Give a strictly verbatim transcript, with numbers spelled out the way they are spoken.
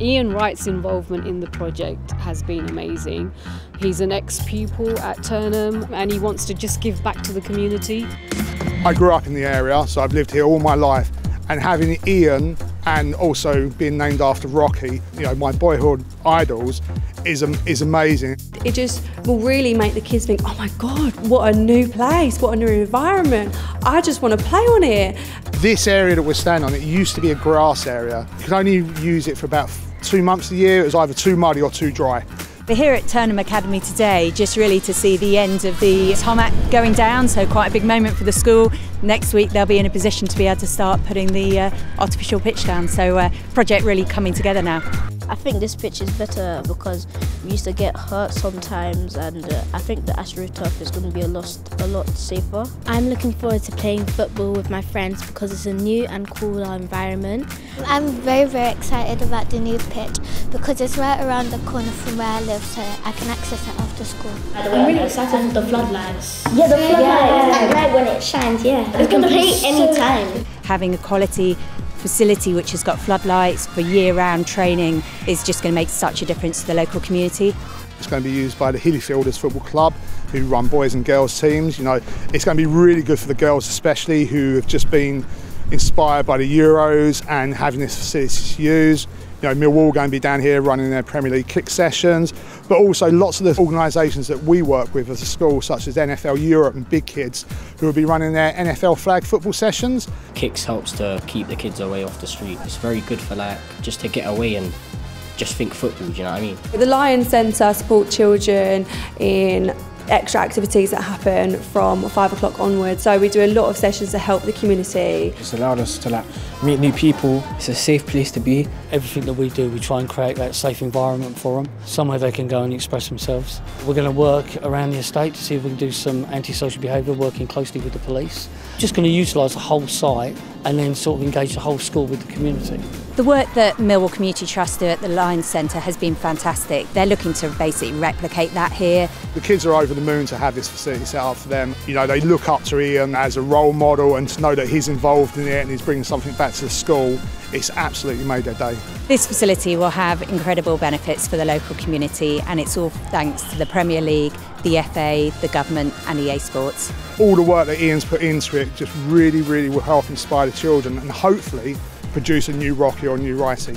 Ian Wright's involvement in the project has been amazing. He's an ex-pupil at Turnham and he wants to just give back to the community. I grew up in the area, so I've lived here all my life, and having Ian and also being named after Rocky, you know, my boyhood idols, is, is amazing. It just will really make the kids think, oh my God, what a new place, what a new environment. I just want to play on here. This area that we're standing on, it used to be a grass area. You could only use it for about two months a year. It was either too muddy or too dry. We're here at Turnham Academy today just really to see the end of the tarmac going down, so quite a big moment for the school. Next week they'll be in a position to be able to start putting the uh, artificial pitch down, so uh, project really coming together now. I think this pitch is better because we used to get hurt sometimes, and uh, I think the AstroTurf is going to be a lot, a lot safer. I'm looking forward to playing football with my friends because it's a new and cooler environment. I'm very very excited about the new pitch because it's right around the corner from where I live, so I can access it after school. I'm really excited for the floodlights. Yeah, the floodlights, yeah. Right when it shines, yeah. It's going to play any time. Having a quality facility which has got floodlights for year-round training is just going to make such a difference to the local community. It's going to be used by the Hillfielders Football Club, who run boys and girls teams. You know, it's going to be really good for the girls especially, who have just been inspired by the Euros and having this facility to use. You know, Millwall going to be down here running their Premier League kick sessions, but also lots of the organisations that we work with as a school, such as N F L Europe and Big Kids, who will be running their N F L flag football sessions. Kicks helps to keep the kids away off the street. It's very good for, like, just to get away and just think football, do you know what I mean? The Lions Centre support children in extra activities that happen from five o'clock onwards, so we do a lot of sessions to help the community. It's allowed us to, like, meet new people. It's a safe place to be. Everything that we do, we try and create that safe environment for them, somewhere they can go and express themselves. We're going to work around the estate to see if we can do some anti-social behaviour, working closely with the police. Just going to utilise the whole site and then sort of engage the whole school with the community. The work that Millwall Community Trust do at the Lions Centre has been fantastic. They're looking to basically replicate that here. The kids are over the moon to have this facility set up for them. You know, they look up to Ian as a role model, and to know that he's involved in it and he's bringing something back to the school, it's absolutely made their day. This facility will have incredible benefits for the local community, and it's all thanks to the Premier League, the F A, the government and E A Sports. All the work that Ian's put into it just really, really will help inspire the children and hopefully produce a new Rocky or a new Righty.